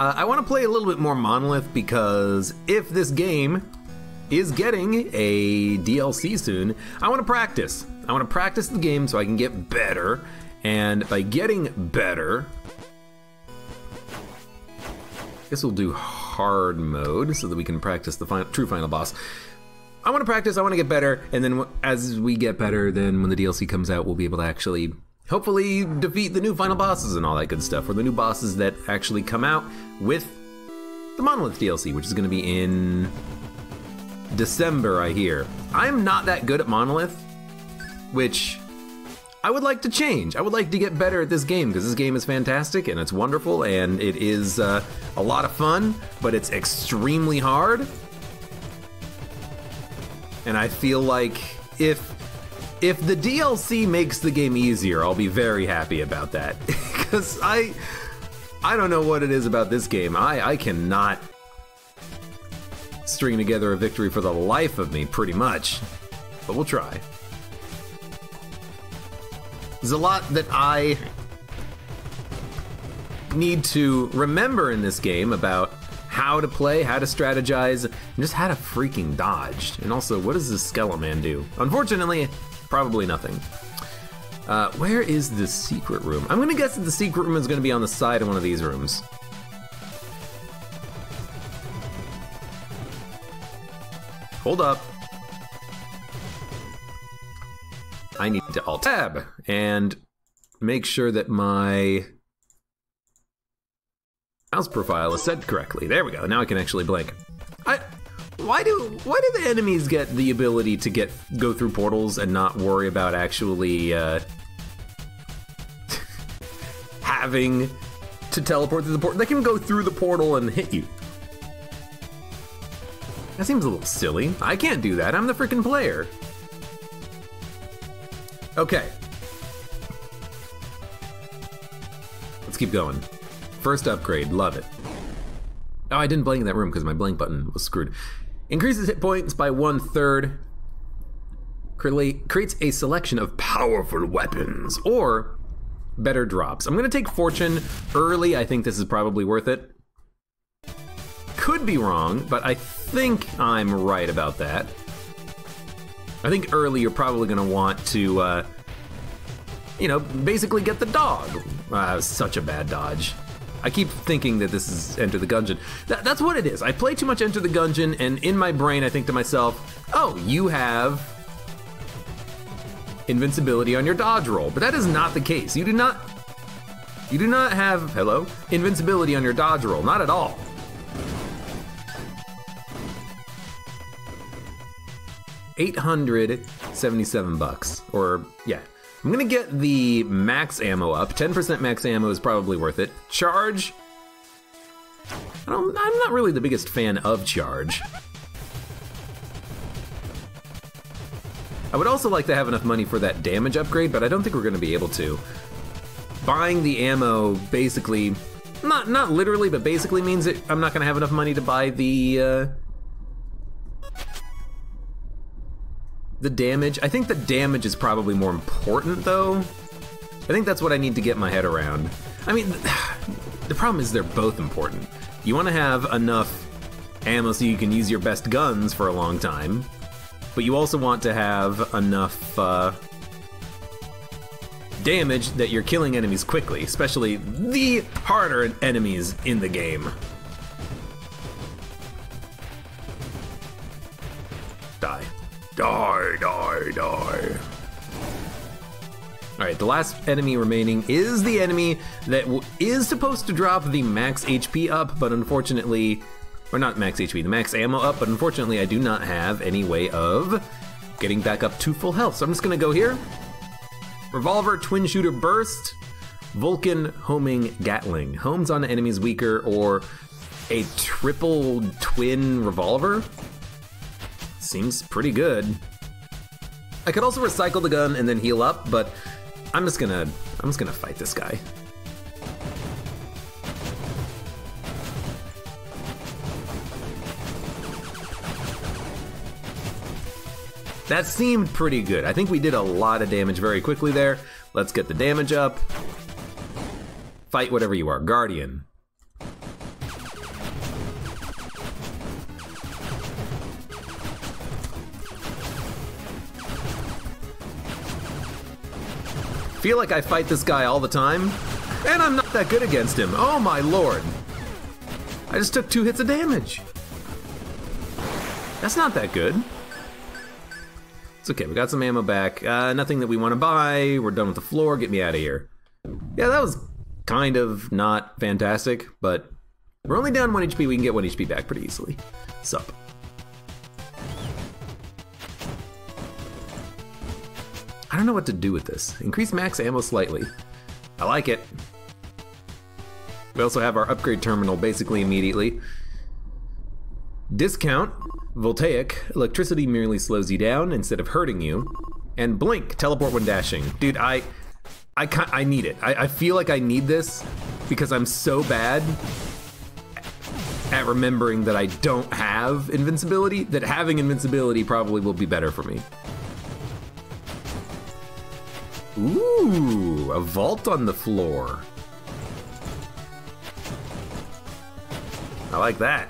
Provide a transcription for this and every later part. I want to play a little bit more Monolith because if this game is getting a DLC soon, I want to practice. I want to practice the game so I can get better, and by getting better, I guess we'll do hard mode so that we can practice the true final boss. I want to practice, I want to get better, and then as we get better, then when the DLC comes out, we'll be able to actually, hopefully, defeat the new final bosses and all that good stuff, or the new bosses that actually come out with the Monolith DLC, which is going to be in December, I hear. I'm not that good at Monolith, which I would like to change. I would like to get better at this game, because this game is fantastic, and it's wonderful, and it is a lot of fun, but it's extremely hard. And I feel like if the DLC makes the game easier, I'll be very happy about that. Because I don't know what it is about this game. I cannot string together a victory for the life of me, pretty much. But we'll try. There's a lot that I need to remember in this game about how to play, how to strategize, and just how to freaking dodge. And also, what does this Skeleman do? Unfortunately, probably nothing. Where is the secret room? I'm gonna guess that the secret room is gonna be on the side of one of these rooms. Hold up. I need to Alt-Tab and make sure that my mouse profile is set correctly. There we go, now I can actually blink. Why do the enemies get the ability to go through portals and not worry about actually having to teleport through the portal? They can go through the portal and hit you. That seems a little silly. I can't do that, I'm the freaking player. Okay. Let's keep going. First upgrade, love it. Oh, I didn't blink in that room because my blink button was screwed. Increases hit points by 1/3. Creates a selection of powerful weapons or better drops. I'm gonna take Fortune early. I think this is probably worth it. Could be wrong, but I think I'm right about that. I think early you're probably gonna want to, you know, basically get the dog. Such a bad dodge. I keep thinking that this is Enter the Gungeon. That's what it is. I play too much Enter the Gungeon, and in my brain I think to myself, oh, you have invincibility on your dodge roll. But that is not the case. You do not have, hello, invincibility on your dodge roll. Not at all. $877 or yeah. I'm gonna get the max ammo up. 10% max ammo is probably worth it. Charge. I'm not really the biggest fan of charge. I would also like to have enough money for that damage upgrade, but I don't think we're gonna be able to. Buying the ammo basically, not literally, but basically means that I'm not gonna have enough money to buy the damage. I think the damage is probably more important though. I think that's what I need to get my head around. I mean, the problem is they're both important. You want to have enough ammo so you can use your best guns for a long time, but you also want to have enough damage that you're killing enemies quickly, especially the harder enemies in the game. Die. Die, die, die. All right, the last enemy remaining is the enemy that is supposed to drop the max HP up, but unfortunately, or not max HP, the max ammo up, but unfortunately I do not have any way of getting back up to full health. So I'm just gonna go here. Revolver, Twin Shooter Burst, Vulcan Homing Gatling. Homes on enemies weaker or a triple twin revolver. Seems pretty good. I could also recycle the gun and then heal up, but I'm just gonna fight this guy. That seemed pretty good. I think we did a lot of damage very quickly there. Let's get the damage up. Fight whatever you are, Guardian. Feel like I fight this guy all the time, and I'm not that good against him. Oh my lord. I just took 2 hits of damage. That's not that good. It's okay, we got some ammo back. Nothing that we want to buy. We're done with the floor. Get me out of here. Yeah, that was kind of not fantastic, but we're only down 1 HP. We can get 1 HP back pretty easily. Sup. I don't know what to do with this. Increase max ammo slightly. I like it. We also have our upgrade terminal basically immediately. Discount, voltaic, electricity merely slows you down instead of hurting you. And blink, teleport when dashing. Dude, I need it. I feel like I need this because I'm so bad at remembering that I don't have invincibility, that having invincibility probably will be better for me. Ooh, a vault on the floor. I like that.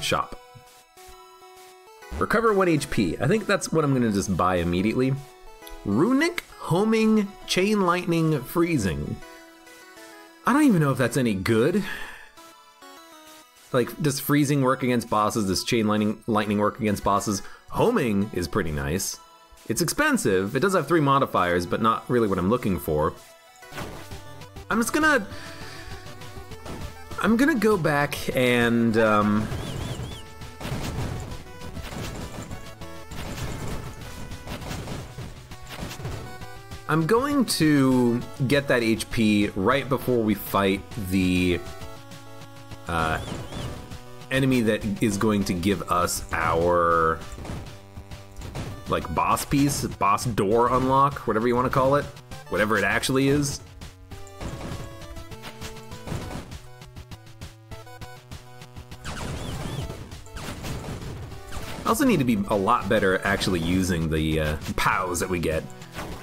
Shop. Recover 1 HP. I think that's what I'm gonna just buy immediately. Runic, homing, chain lightning, freezing. I don't even know if that's any good. Like, does freezing work against bosses? Does chain lightning work against bosses? Homing is pretty nice. It's expensive. It does have 3 modifiers, but not really what I'm looking for. I'm gonna go back and I'm going to get that HP right before we fight the enemy that is going to give us our like boss piece, boss door unlock, whatever you want to call it, whatever it actually is. I also need to be a lot better at actually using the POWs that we get.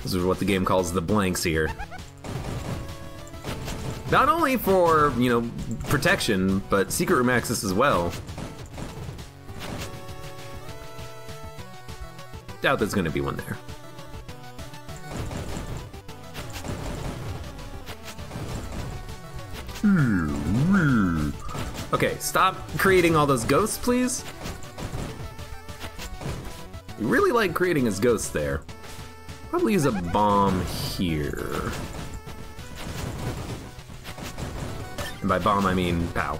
This is what the game calls the blanks here. Not only for, you know, protection, but secret room access as well. Doubt there's gonna be one there. Okay, stop creating all those ghosts, please. You really like creating his ghosts there. Probably use a bomb here. And by bomb, I mean pow.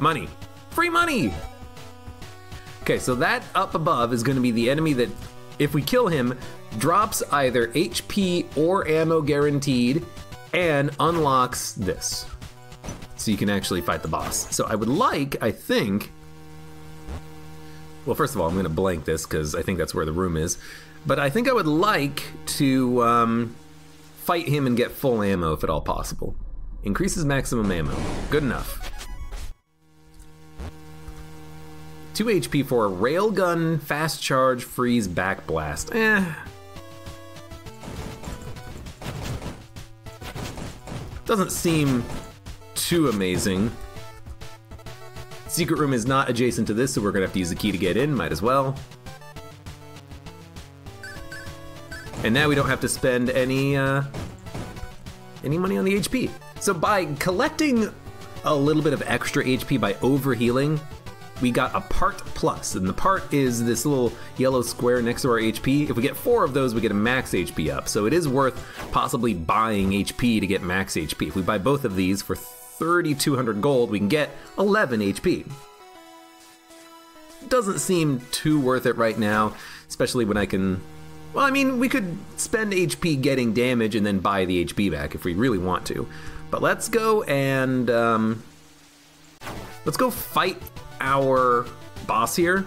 Money. Free money! Okay, so that up above is going to be the enemy that, if we kill him, drops either HP or ammo guaranteed and unlocks this. So you can actually fight the boss. So I would like, I think... Well, first of all, I'm going to blank this because I think that's where the room is. But I think I would like to fight him and get full ammo if at all possible. Increases maximum ammo. Good enough. 2 HP for a railgun, fast charge, freeze, back blast. Eh. Doesn't seem too amazing. Secret room is not adjacent to this, so we're gonna have to use the key to get in. Might as well. And now we don't have to spend any money on the HP. So by collecting a little bit of extra HP by overhealing, we got a part plus, and the part is this little yellow square next to our HP. If we get 4 of those, we get a max HP up. So it is worth possibly buying HP to get max HP. If we buy both of these for 3,200 gold, we can get 11 HP. Doesn't seem too worth it right now, especially when I can... Well, I mean, we could spend HP getting damage and then buy the HP back if we really want to. But let's go and, let's go fight our boss here.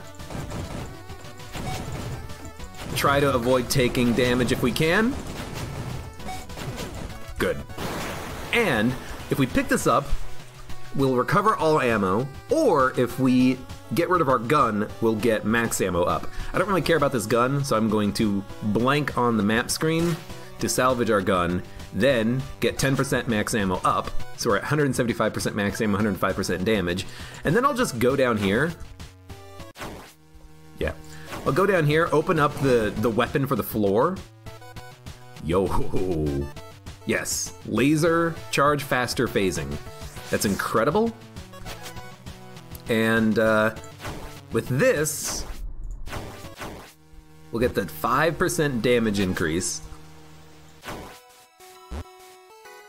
Try to avoid taking damage if we can. Good. And if we pick this up, we'll recover all ammo, or if we get rid of our gun, we'll get max ammo up. I don't really care about this gun, so I'm going to blank on the map screen to salvage our gun, then get 10% max ammo up, so we're at 175% max ammo, 105% damage, and then I'll just go down here. Yeah. I'll go down here, open up the weapon for the floor. Yo. Yes, laser, charge, faster phasing. That's incredible. And with this, we'll get that 5% damage increase. I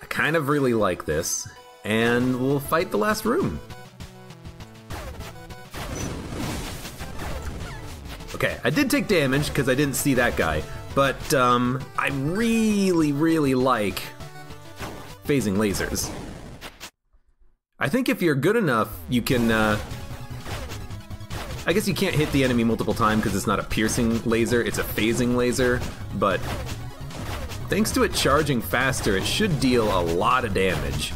kind of really like this. And we'll fight the last room. Okay, I did take damage because I didn't see that guy. But I really, really like phasing lasers. I think if you're good enough, you can... I guess you can't hit the enemy multiple times because it's not a piercing laser, it's a phasing laser. But thanks to it charging faster, it should deal a lot of damage.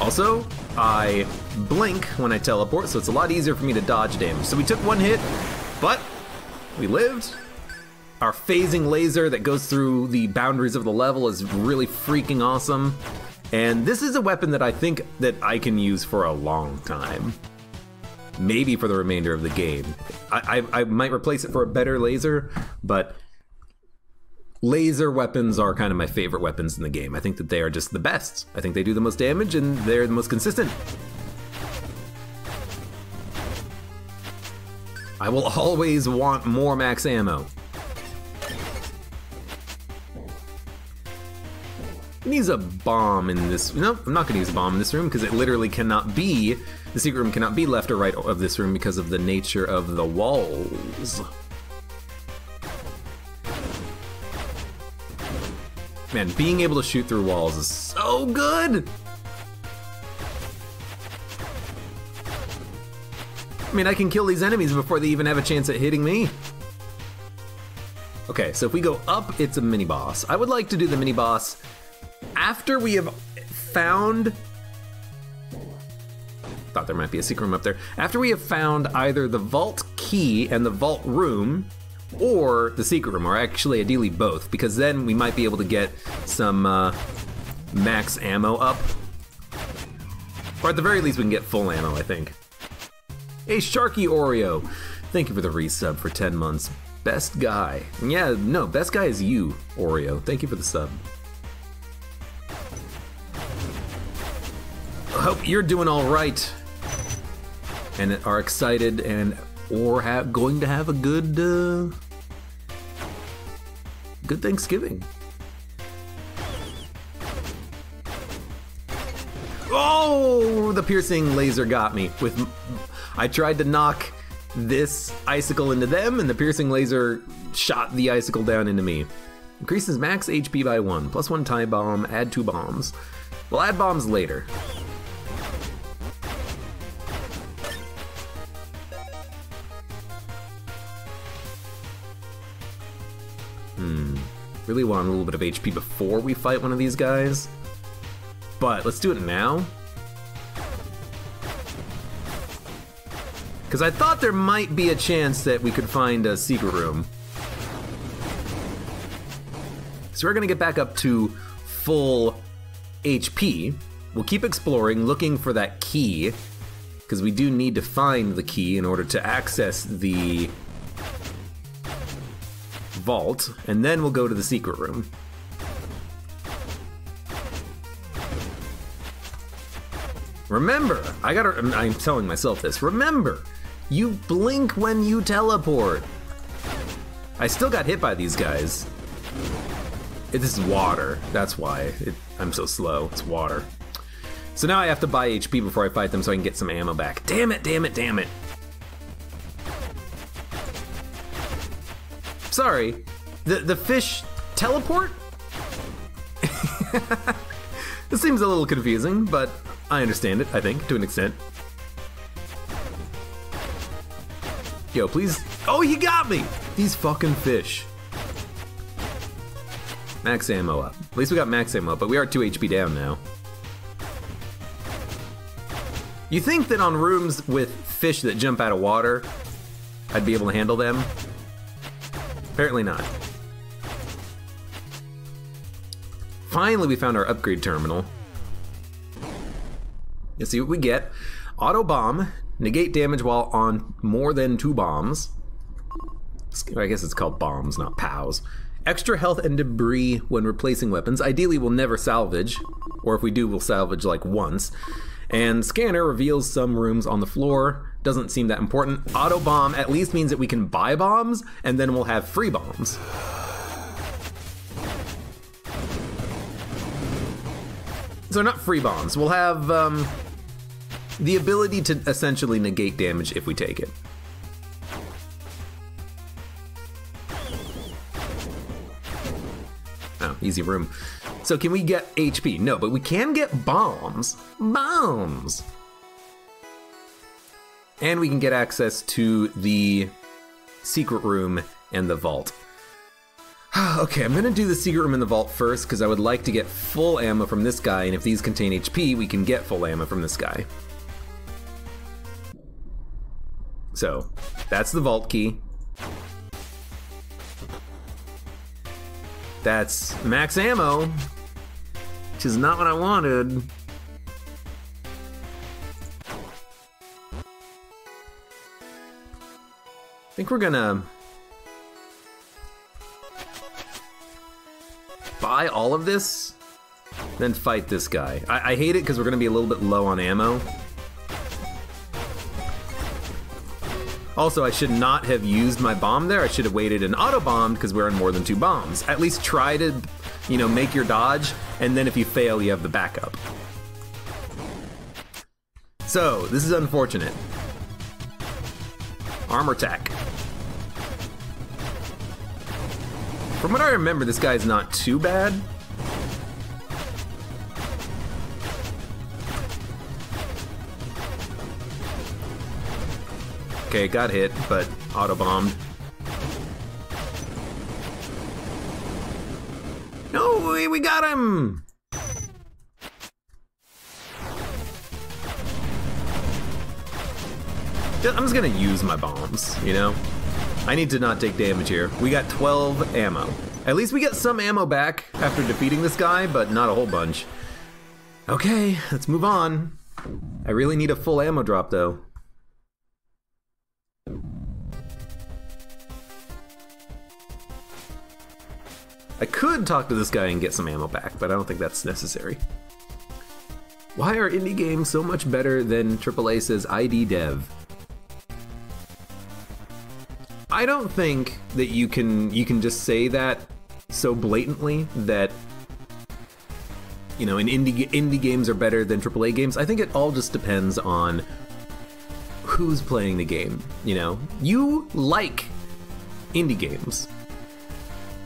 Also, I blink when I teleport, so it's a lot easier for me to dodge damage. So we took one hit, but we lived. Our phasing laser that goes through the boundaries of the level is really freaking awesome. And this is a weapon that I think that I can use for a long time. Maybe for the remainder of the game. I might replace it for a better laser, but laser weapons are kind of my favorite weapons in the game. I think that they are just the best. I think they do the most damage and they're the most consistent. I will always want more max ammo. It needs a bomb in this. No, I'm not gonna use a bomb in this room because it literally cannot be, the secret room cannot be left or right of this room because of the nature of the walls. Man, being able to shoot through walls is so good! I mean, I can kill these enemies before they even have a chance at hitting me. Okay, so if we go up, it's a mini-boss. I would like to do the mini-boss after we have found... Thought there might be a secret room up there. After we have found either the vault key and the vault room, or the secret room, or actually ideally both, because then we might be able to get some max ammo up. Or at the very least we can get full ammo, I think. Hey Sharky Oreo, thank you for the resub for 10 months. Best guy. Yeah, no, best guy is you, Oreo. Thank you for the sub. Hope you're doing all right and are excited and or going to have a good Thanksgiving. Oh, the piercing laser got me. I tried to knock this icicle into them, and the piercing laser shot the icicle down into me. Increases max HP by 1, plus 1 time bomb, add 2 bombs. We'll add bombs later. Really want a little bit of HP before we fight one of these guys. But let's do it now. Because I thought there might be a chance that we could find a secret room. So we're going to get back up to full HP. We'll keep exploring, looking for that key. Because we do need to find the key in order to access the vault, and then we'll go to the secret room. Remember, I'm telling myself this, remember, you blink when you teleport. I still got hit by these guys. This is water, that's why I'm so slow, it's water. So now I have to buy HP before I fight them so I can get some ammo back. Damn it, damn it, damn it. Sorry, the fish teleport? This seems a little confusing, but I understand it, I think, to an extent. Yo, please. Oh, he got me! These fucking fish. Max ammo up. At least we got max ammo up, but we are 2 HP down now. You think that on rooms with fish that jump out of water, I'd be able to handle them? Apparently not. Finally, we found our upgrade terminal. and see what we get. Auto bomb, negate damage while on more than 2 bombs. I guess it's called bombs, not POWs. Extra health and debris when replacing weapons. Ideally, we'll never salvage, or if we do, we'll salvage like once. And scanner reveals some rooms on the floor. Doesn't seem that important. Auto bomb at least means that we can buy bombs, and then we'll have free bombs. So not free bombs. We'll have the ability to essentially negate damage if we take it. Oh, easy room. So can we get HP? No, but we can get bombs. Bombs! And we can get access to the secret room and the vault. Okay, I'm going to do the secret room and the vault first because I would like to get full ammo from this guy, and if these contain HP, we can get full ammo from this guy. So, that's the vault key. That's max ammo, which is not what I wanted. I think we're gonna buy all of this, then fight this guy. I hate it because we're gonna be a little bit low on ammo. Also, I should not have used my bomb there. I should have waited and auto-bombed because we're on more than 2 bombs. At least try to, you know, make your dodge, and then if you fail, you have the backup. So, this is unfortunate. Armor attack. From what I remember, this guy's not too bad. Okay, got hit, but auto-bombed. No, we got him! I'm just gonna use my bombs, you know? I need to not take damage here. We got 12 ammo. At least we get some ammo back after defeating this guy, but not a whole bunch. Okay, let's move on. I really need a full ammo drop, though. I could talk to this guy and get some ammo back, but I don't think that's necessary. Why are indie games so much better than AAA, says ID Dev? I don't think that you can just say that so blatantly that, you know, indie games are better than AAA games. I think it all just depends on who's playing the game, you know? You like indie games.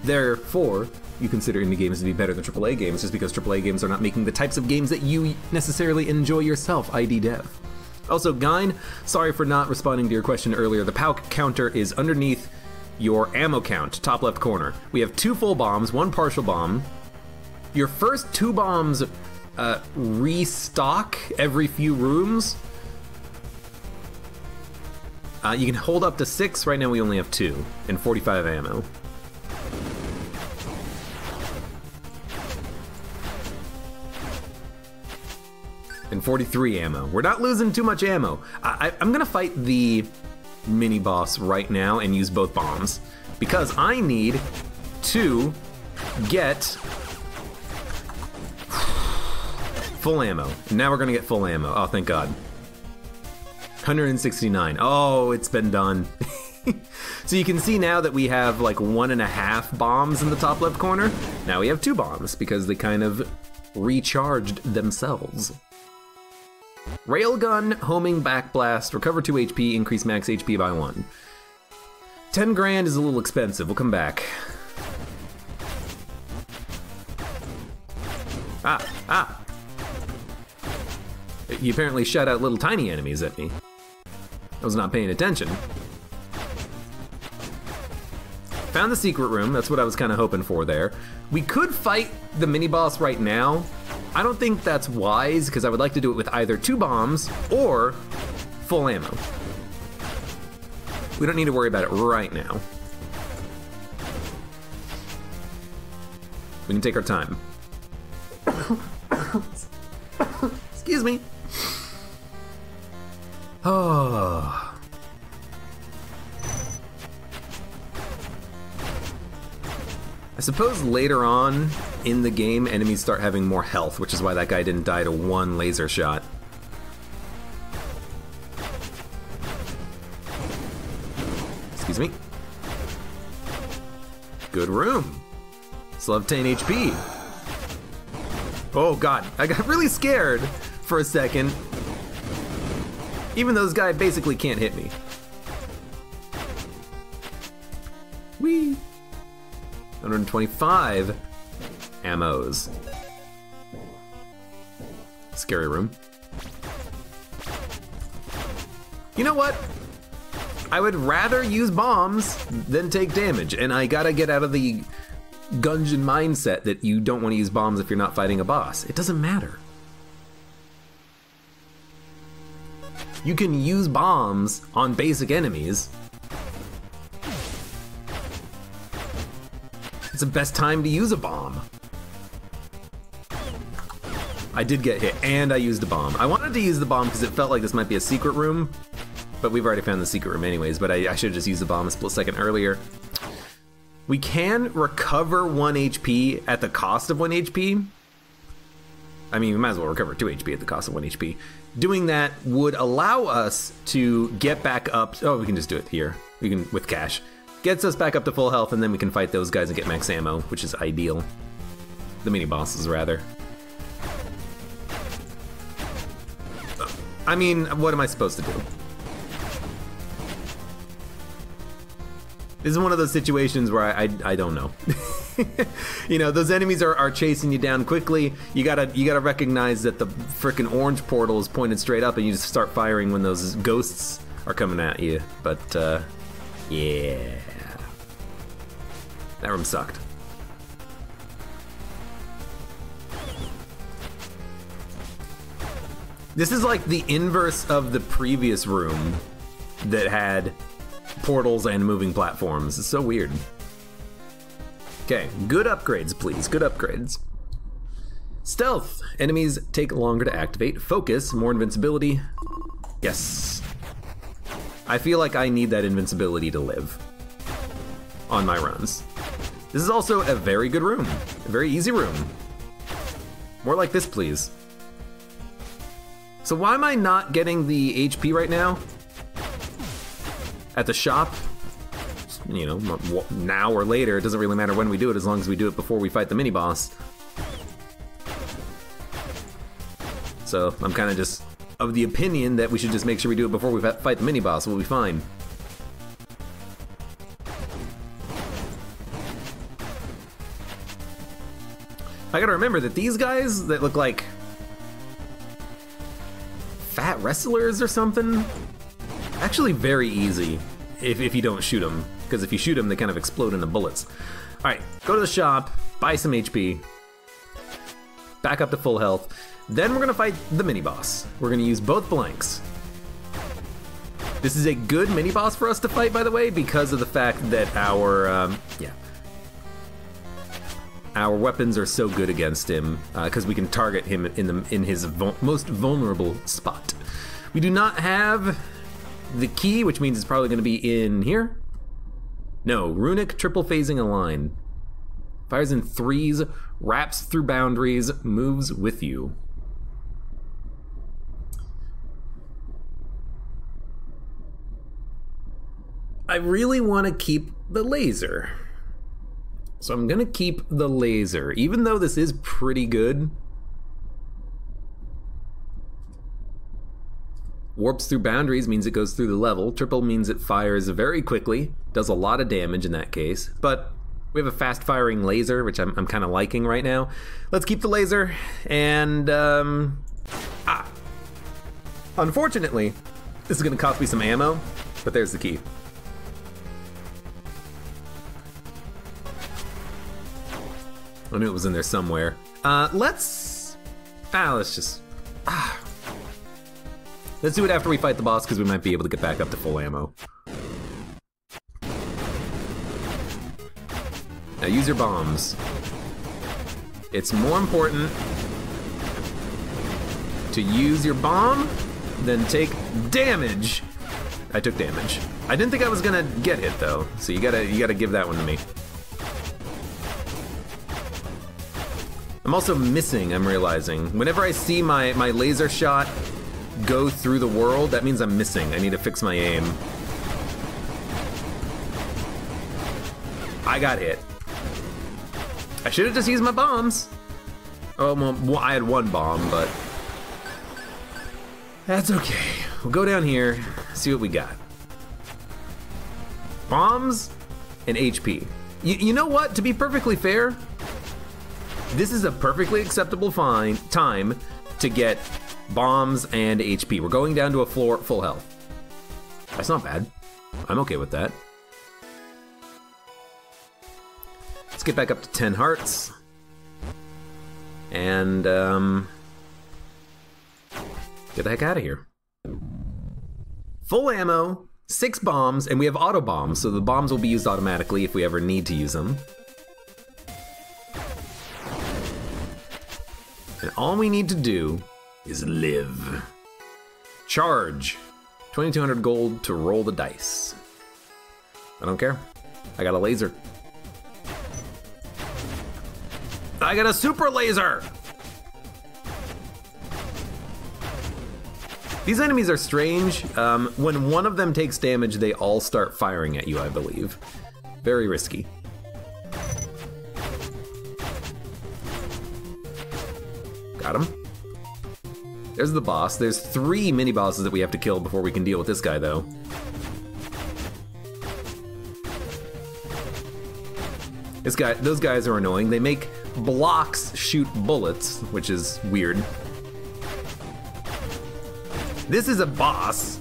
Therefore, you consider indie games to be better than AAA games just because AAA games are not making the types of games that you necessarily enjoy yourself, ID Dev. Also, Gine, sorry for not responding to your question earlier. The POW counter is underneath your ammo count, top left corner. We have 2 full bombs, 1 partial bomb. Your first 2 bombs restock every few rooms. You can hold up to 6. Right now we only have 2 and 45 ammo. And 43 ammo. We're not losing too much ammo. I'm gonna fight the mini boss right now and use both bombs because I need to get full ammo. Now we're gonna get full ammo. Oh, thank God. 169. Oh, it's been done. So you can see now that we have like 1.5 bombs in the top left corner. Now we have 2 bombs because they kind of recharged themselves. Railgun, homing, backblast, recover 2 HP, increase max HP by 1. 10 grand is a little expensive, we'll come back. Ah! You apparently shot out little tiny enemies at me. I was not paying attention. Found the secret room, that's what I was kind of hoping for there. We could fight the mini-boss right now. I don't think that's wise, because I would like to do it with either 2 bombs or full ammo. We don't need to worry about it right now. We can take our time. Excuse me. Oh. I suppose later on in the game, enemies start having more health, which is why that guy didn't die to one laser shot. Excuse me. Good room. Still have 10 HP. Oh god, I got really scared for a second. Even though this guy basically can't hit me. Whee! 125 ammos. Scary room. You know what? I would rather use bombs than take damage, and I gotta get out of the Gungeon mindset that you don't want to use bombs if you're not fighting a boss. It doesn't matter. You can use bombs on basic enemies. It's the best time to use a bomb. I did get hit, and I used a bomb. I wanted to use the bomb because it felt like this might be a secret room, but we've already found the secret room anyways, but I should have just used the bomb a split second earlier. We can recover 1 HP at the cost of 1 HP. I mean, we might as well recover 2 HP at the cost of 1 HP. Doing that would allow us to get back up. Oh, we can just do it here. We can, with cash. Gets us back up to full health, and then we can fight those guys and get max ammo, which is ideal. The mini bosses, rather. I mean, what am I supposed to do? This is one of those situations where I don't know. You know, those enemies are chasing you down quickly. You gotta recognize that the frickin' orange portal is pointed straight up, and you just start firing when those ghosts are coming at you. But yeah, that room sucked. This is like the inverse of the previous room that had portals and moving platforms. It's so weird. Okay, good upgrades, please. Good upgrades. Stealth. Enemies take longer to activate. Focus. More invincibility. Yes. I feel like I need that invincibility to live on my runs. This is also a very good room. A very easy room. More like this, please. So why am I not getting the HP right now? At the shop, you know, now or later, it doesn't really matter when we do it, as long as we do it before we fight the mini boss. So I'm kind of just of the opinion that we should just make sure we do it before we fight the mini boss. We'll be fine. I gotta remember that these guys that look like fat wrestlers or something, actually very easy if you don't shoot them, because if you shoot them, they kind of explode into bullets. All right, go to the shop, buy some HP, back up to full health. Then we're gonna fight the mini boss. We're gonna use both blanks. This is a good mini boss for us to fight, by the way, because of the fact that our weapons are so good against him, because we can target him in his most vulnerable spot. We do not have the key, which means it's probably going to be in here. No, runic triple phasing align. Fires in threes, wraps through boundaries, moves with you. I really want to keep the laser. So I'm going to keep the laser, even though this is pretty good. Warps through boundaries means it goes through the level. Triple means it fires very quickly. Does a lot of damage in that case. But we have a fast-firing laser, which I'm kind of liking right now. Let's keep the laser. And, unfortunately, this is going to cost me some ammo. But there's the key. I knew it was in there somewhere. Let's do it after we fight the boss, because we might be able to get back up to full ammo. Now use your bombs. It's more important to use your bomb than take damage. I took damage. I didn't think I was gonna get hit though, so you gotta give that one to me. I'm also missing, I'm realizing. Whenever I see my laser shot go through the world, that means I'm missing. I need to fix my aim. I got hit. I should have just used my bombs. Oh, well, I had one bomb, but that's okay. We'll go down here, see what we got. Bombs and HP. You know what? To be perfectly fair, this is a perfectly acceptable time to get bombs and HP. We're going down to a floor full health. That's not bad. I'm okay with that. Let's get back up to 10 hearts. And, get the heck out of here. Full ammo, 6 bombs, and we have auto bombs, so the bombs will be used automatically if we ever need to use them. And all we need to do is live. Charge. 2200 gold to roll the dice. I don't care. I got a laser. I got a super laser! These enemies are strange. When one of them takes damage, they all start firing at you, I believe. Very risky. Got him. There's the boss. There's 3 mini-bosses that we have to kill before we can deal with this guy, though. This guy, those guys are annoying. They make blocks shoot bullets, which is weird. This is a boss.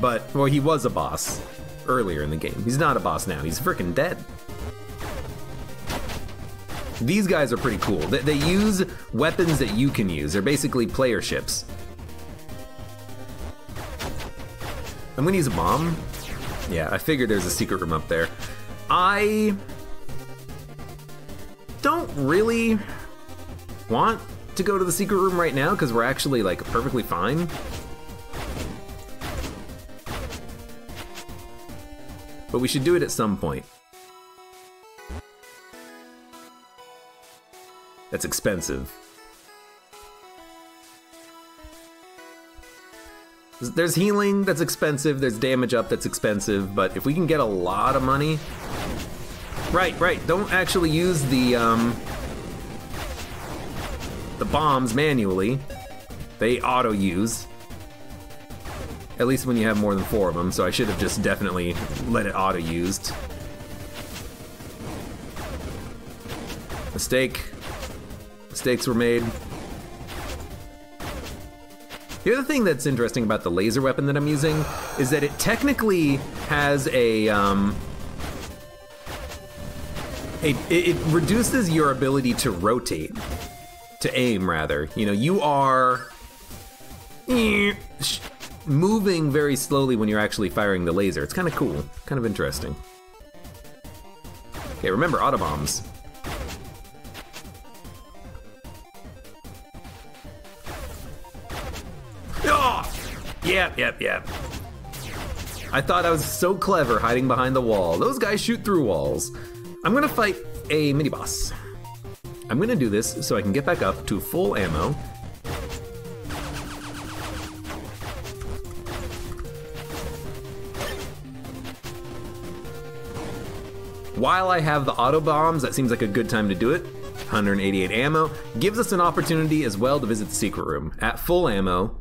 But, well, he was a boss earlier in the game. He's not a boss now. He's freaking dead. These guys are pretty cool. They use weapons that you can use. They're basically player ships. I'm gonna use a bomb. Yeah, I figured there's a secret room up there. I don't really want to go to the secret room right now because we're actually like perfectly fine. But we should do it at some point. That's expensive. There's healing that's expensive, there's damage up that's expensive, but if we can get a lot of money... Right, don't actually use the bombs manually. They auto-use. At least when you have more than 4 of them, so I should have just definitely let it auto-used. Mistake. Mistakes were made. The other thing that's interesting about the laser weapon that I'm using is that it technically has it reduces your ability to rotate, to aim rather. You know, you are moving very slowly when you're actually firing the laser. It's kind of cool, kind of interesting. Okay, remember autobombs. Yep. I thought I was so clever hiding behind the wall. Those guys shoot through walls. I'm gonna fight a mini boss. I'm gonna do this so I can get back up to full ammo. While I have the auto bombs, that seems like a good time to do it. 188 ammo gives us an opportunity as well to visit the secret room at full ammo.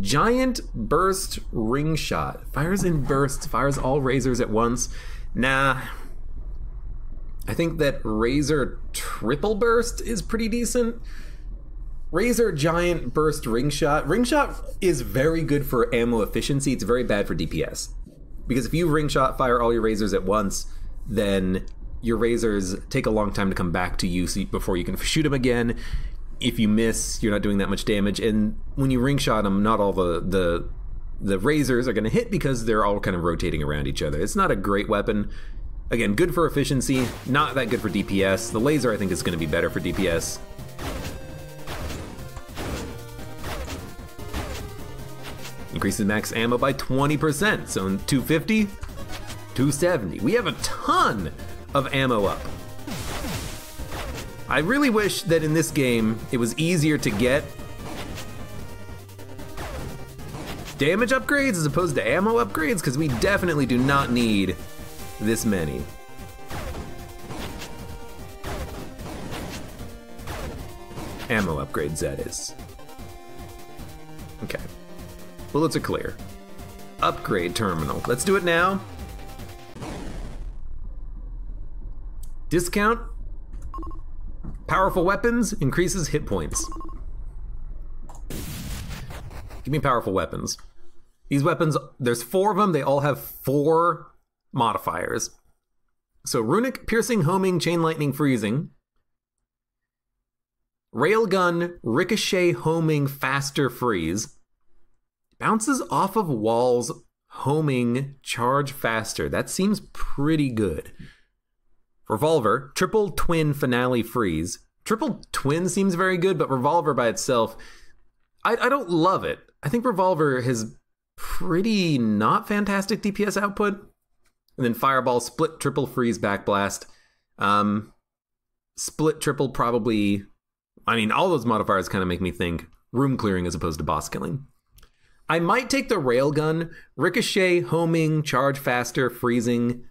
Giant burst ring shot. Fires in bursts, fires all razors at once. Nah. I think that razor triple burst is pretty decent. Razor giant burst ring shot. Ring shot is very good for ammo efficiency. It's very bad for DPS. Because if you ring shot fire all your razors at once, then your razors take a long time to come back to you before you can shoot them again. If you miss, you're not doing that much damage, and when you ring shot them, not all the razors are gonna hit because they're all kind of rotating around each other. It's not a great weapon. Again, good for efficiency, not that good for DPS. The laser, I think, is gonna be better for DPS. Increases max ammo by 20%, so in 250, 270. We have a ton of ammo up. I really wish that in this game, it was easier to get damage upgrades as opposed to ammo upgrades, because we definitely do not need this many. Ammo upgrades, that is. Okay. Bullets are clear. Upgrade terminal. Let's do it now. Discount. Powerful weapons increases hit points. Give me powerful weapons. These weapons, there's 4 of them. They all have 4 modifiers. So runic, piercing, homing, chain lightning, freezing. Railgun, ricochet, homing, faster, freeze. Bounces off of walls, homing, charge faster. That seems pretty good. Revolver, triple twin, finale, freeze. Triple twin seems very good, but revolver by itself, I don't love it. I think revolver has pretty not fantastic DPS output. And then fireball, split, triple, freeze, backblast. Split, triple, probably. I mean, all those modifiers kind of make me think room clearing as opposed to boss killing. I might take the railgun, ricochet, homing, charge faster, freezing.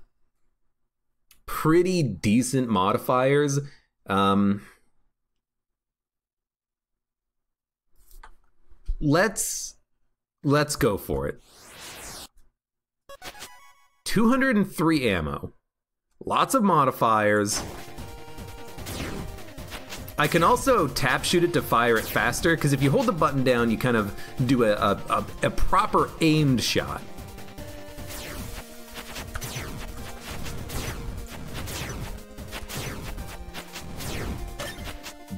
Pretty decent modifiers. Let's go for it. 203 ammo. Lots of modifiers. I can also tap shoot it to fire it faster, because if you hold the button down, you kind of do a proper aimed shot.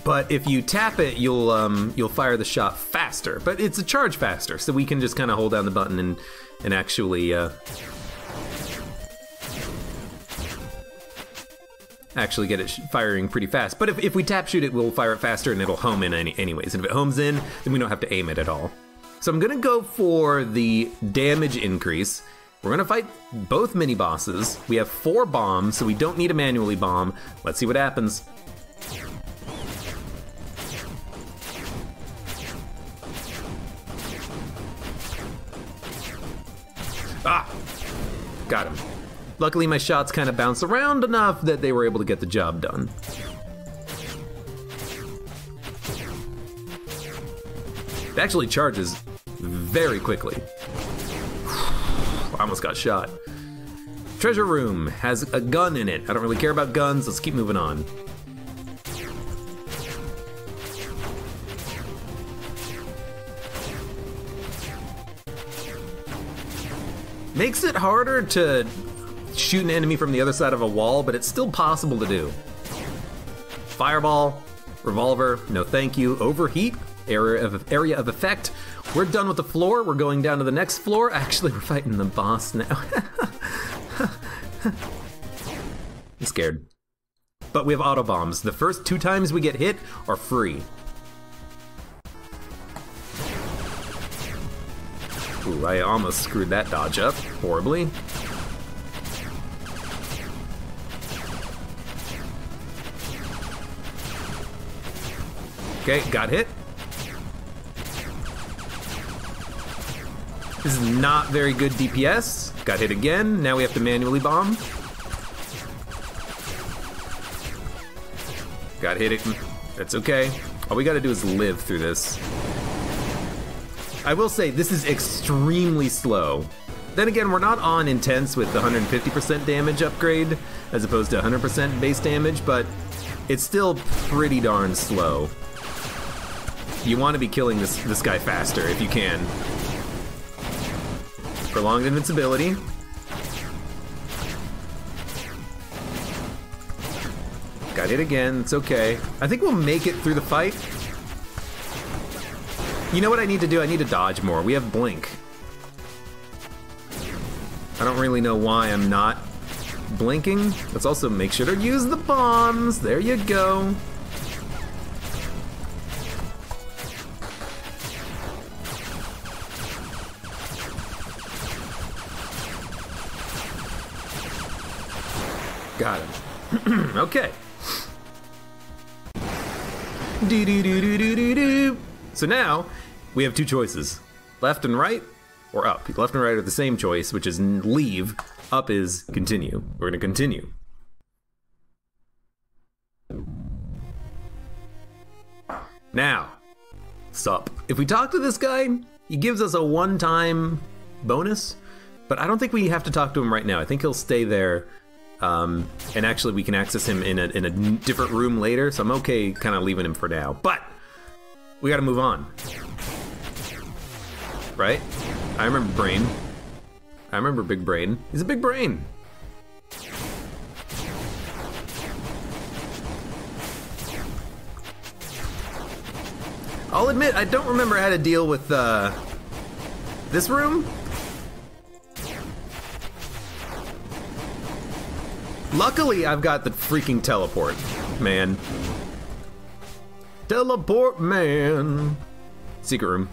But if you tap it, you'll fire the shot faster. But it's a charge faster, so we can just kind of hold down the button and actually get it firing pretty fast. But if we tap shoot it, we'll fire it faster and it'll home in anyways. And if it homes in, then we don't have to aim it at all. So I'm gonna go for the damage increase. We're gonna fight both mini bosses. We have 4 bombs, so we don't need to manually bomb. Let's see what happens. Ah! Got him. Luckily, my shots kind of bounced around enough that they were able to get the job done. It actually charges very quickly. I almost got shot. Treasure room has a gun in it. I don't really care about guns. Let's keep moving on. Makes it harder to shoot an enemy from the other side of a wall, but it's still possible to do. Fireball, revolver, no thank you. Overheat, area of effect. We're done with the floor. We're going down to the next floor. Actually, we're fighting the boss now. I'm scared. But we have auto bombs. The first 2 times we get hit are free. Ooh, I almost screwed that dodge up horribly. Okay, got hit. This is not very good DPS. Got hit again. Now we have to manually bomb. Got hit. That's okay. All we gotta do is live through this. I will say, this is extremely slow. Then again, we're not on intense with the 150% damage upgrade as opposed to 100% base damage, but it's still pretty darn slow. You want to be killing this guy faster if you can. Prolonged invincibility. Got hit again, it's okay. I think we'll make it through the fight. You know what I need to do? I need to dodge more. We have blink. I don't really know why I'm not blinking. Let's also make sure to use the bombs. There you go. Got him. Okay. So now we have two choices, left and right or up. Left and right are the same choice, which is leave. Up is continue. We're going to continue. Now, sup. If we talk to this guy, he gives us a one-time bonus, but I don't think we have to talk to him right now. I think he'll stay there, and actually we can access him in a different room later, so I'm okay kind of leaving him for now. But we gotta move on, right? I remember Brain. I remember Big Brain. He's a big brain. I'll admit, I don't remember how to deal with this room. Luckily, I've got the freaking teleport, man. Teleport, man. Secret room.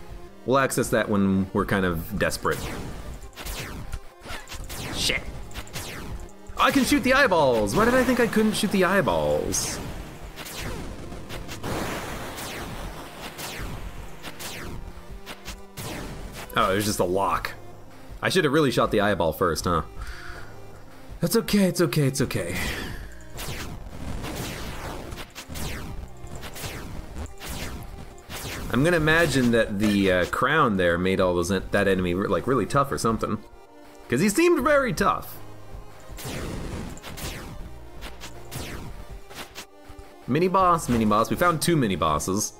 We'll access that when we're kind of desperate. Shit. I can shoot the eyeballs. Why did I think I couldn't shoot the eyeballs? Oh, there's just a lock. I should have really shot the eyeball first, huh? That's okay, it's okay, it's okay. I'm gonna imagine that the crown there made all those that enemy like really tough or something. Because he seemed very tough. Mini boss, mini boss. We found two mini bosses.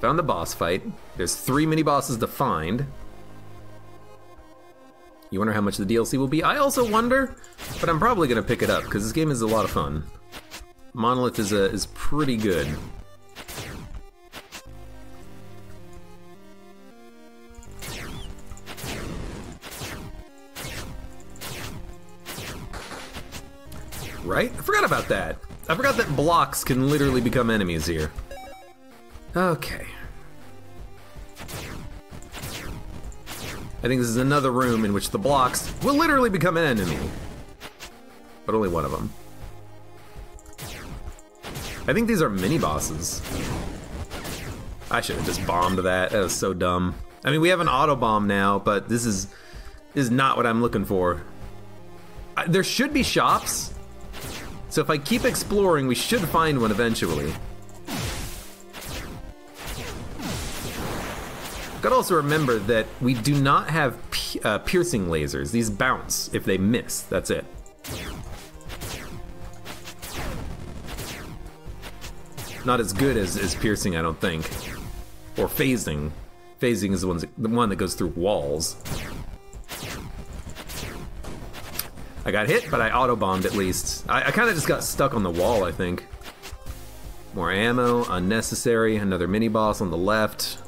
Found the boss fight. There's three mini bosses to find. You wonder how much the DLC will be? I also wonder, but I'm probably gonna pick it up because this game is a lot of fun. Monolith is pretty good. Right? I forgot about that. I forgot that blocks can literally become enemies here. Okay. I think this is another room in which the blocks will literally become an enemy. But only one of them. I think these are mini-bosses. I should have just bombed that. That was so dumb. I mean, we have an auto-bomb now, but this is not what I'm looking for. There should be shops. So if I keep exploring, we should find one eventually. Gotta also remember that we do not have piercing lasers. These bounce if they miss, that's it. Not as good as piercing, I don't think. Or phasing. Phasing is the one that goes through walls. I got hit, but I auto-bombed at least. I kinda just got stuck on the wall, I think. More ammo, unnecessary, another mini-boss on the left.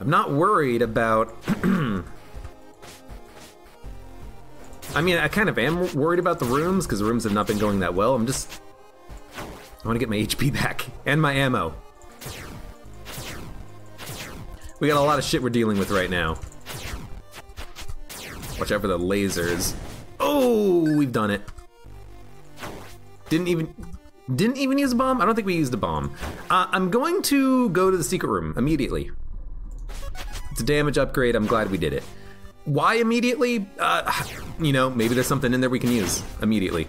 I'm not worried about... I mean, I kind of am worried about the rooms, because the rooms have not been going that well. I want to get my HP back, and my ammo. We got a lot of shit we're dealing with right now. Watch out for the lasers. Oh, we've done it. Didn't even use a bomb? I don't think we used a bomb. I'm going to go to the secret room immediately. It's a damage upgrade, I'm glad we did it. Why immediately? You know, maybe there's something in there we can use immediately.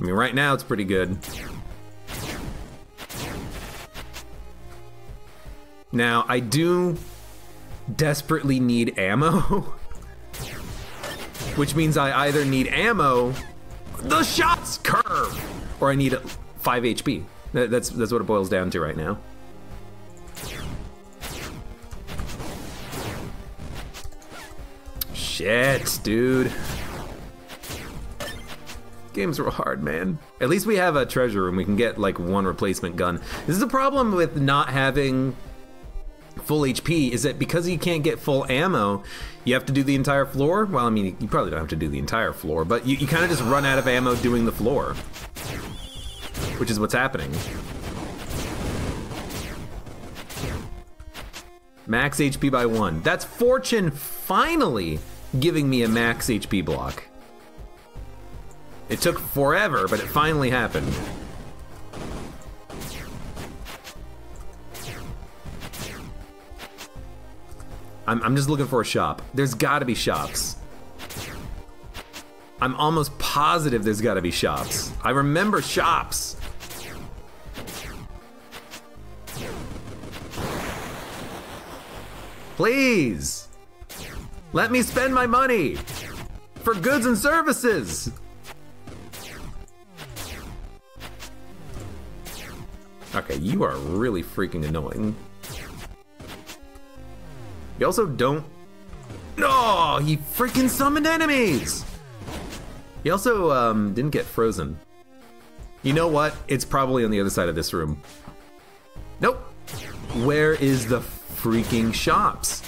I mean, right now it's pretty good. Now, I do desperately need ammo, which means I either need ammo, the shots curve, or I need 5 HP. That's what it boils down to right now. Shit, dude. Games were hard, man. At least we have a treasure room. We can get like one replacement gun. This is the problem with not having full HP is that because you can't get full ammo, you have to do the entire floor. Well, I mean, you probably don't have to do the entire floor, but you kind of just run out of ammo doing the floor, which is what's happening. Max HP by 1. That's Fortune finally giving me a max HP block. It took forever, but it finally happened. I'm just looking for a shop. There's gotta be shops. I'm almost positive there's gotta be shops. I remember shops. Please, let me spend my money for goods and services. Okay, you are really freaking annoying. You also don't... No, he freaking summoned enemies! He also didn't get frozen. You know what? It's probably on the other side of this room. Nope. Where is the freaking shops?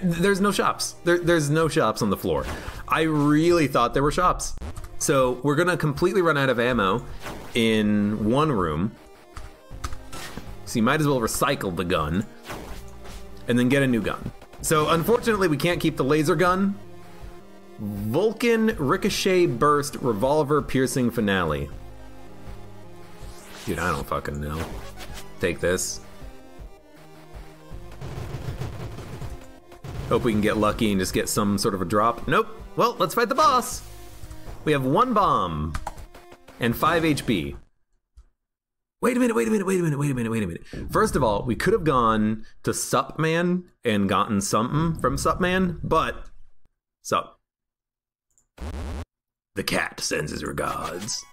There's no shops. There's no shops on the floor. I really thought there were shops. So we're gonna completely run out of ammo in one room. So you might as well recycle the gun and then get a new gun. So unfortunately we can't keep the laser gun. Vulcan Ricochet Burst Revolver Piercing Finale. Dude, I don't fucking know. Take this. Hope we can get lucky and just get some sort of a drop. Nope. Well, let's fight the boss. We have 1 bomb and 5 HP. Wait a minute. First of all, we could have gone to Supman and gotten something from Supman, but Sup. The cat sends his regards.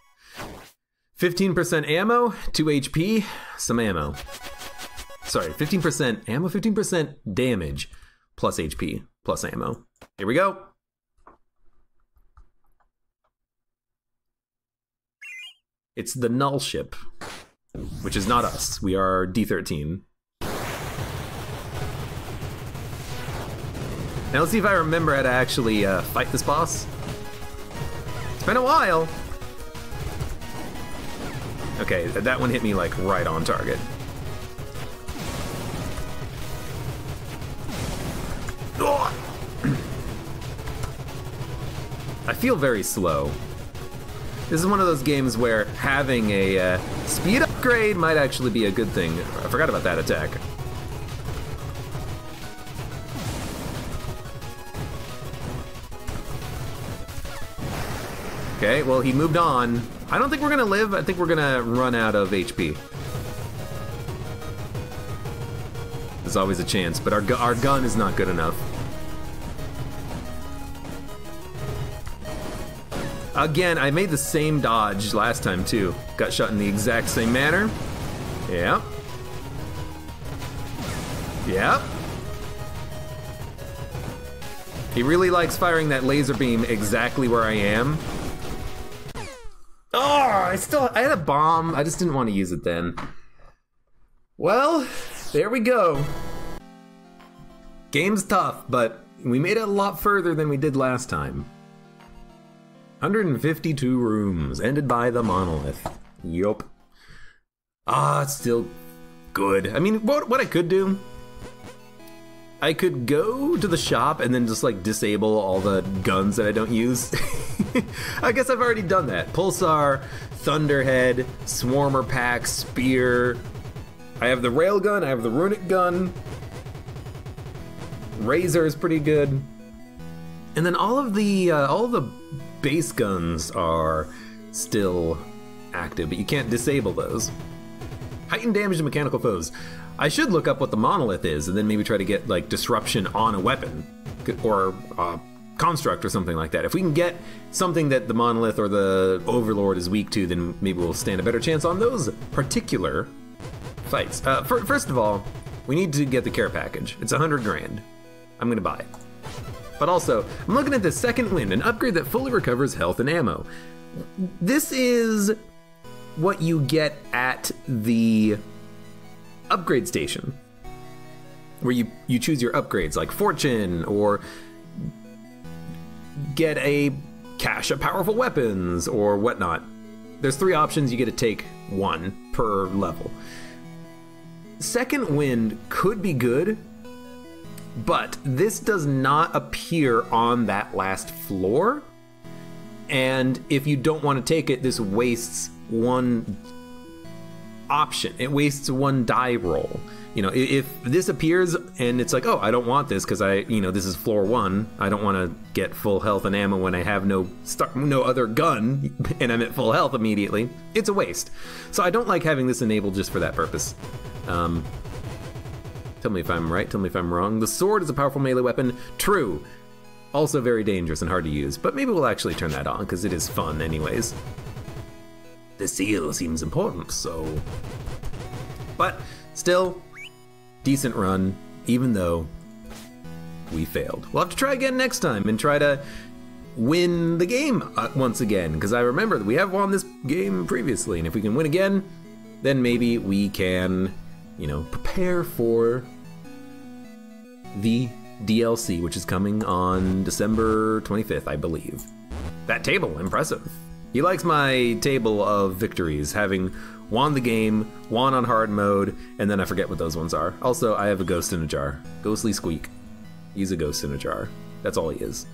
15% ammo, 2 HP, some ammo. Sorry, 15% ammo, 15% damage, plus HP, plus ammo. Here we go. It's the null ship, which is not us. We are D-13. Now let's see if I remember how to actually fight this boss. It's been a while. Okay, that one hit me like right on target. Oh! I feel very slow. This is one of those games where having a speed upgrade might actually be a good thing. I forgot about that attack. Okay, well, he moved on. I don't think we're gonna live. I think we're gonna run out of HP. There's always a chance, but our gun is not good enough. Again, I made the same dodge last time too. Got shot in the exact same manner. Yep. Yep. He really likes firing that laser beam exactly where I am. Oh, I had a bomb. I just didn't want to use it then. Well, there we go. Game's tough, but we made it a lot further than we did last time. 152 rooms, ended by the Monolith. Yup. Ah, it's still good. I mean, what I could do, I could go to the shop and then just like disable all the guns that I don't use. I guess I've already done that. Pulsar, Thunderhead, Swarmer Pack, Spear. I have the Railgun, I have the Runic Gun. Razor is pretty good. And then all the base guns are still active, but you can't disable those. Heightened damage to mechanical foes. I should look up what the Monolith is and then maybe try to get like disruption on a weapon or construct or something like that. If we can get something that the Monolith or the Overlord is weak to, then maybe we'll stand a better chance on those particular fights. First of all, we need to get the care package. It's 100 grand. I'm gonna buy it. But also, I'm looking at the Second Wind, an upgrade that fully recovers health and ammo. This is what you get at the upgrade station, where you choose your upgrades, like fortune, or get a cache of powerful weapons or whatnot. There's 3 options. You get to take 1 per level. Second Wind could be good, but this does not appear on that last floor. And if you don't want to take it, this wastes 1 option. It wastes 1 die roll. You know, if this appears and it's like, oh, I don't want this because this is floor 1. I don't want to get full health and ammo when I have no other gun and I'm at full health immediately. It's a waste. So I don't like having this enabled just for that purpose. Tell me if I'm right, tell me if I'm wrong. The sword is a powerful melee weapon. True. Also very dangerous and hard to use, but maybe we'll actually turn that on because it is fun anyways. The seal seems important, so... But still, decent run, even though we failed. We'll have to try again next time and try to win the game once again, because I remember that we have won this game previously, and if we can win again, then maybe we can, prepare for the DLC, which is coming on December 25th, I believe. That table, impressive. He likes my table of victories, having won the game, won on hard mode, and then I forget what those ones are. Also, I have a ghost in a jar. Ghostly Squeak. He's a ghost in a jar. That's all he is.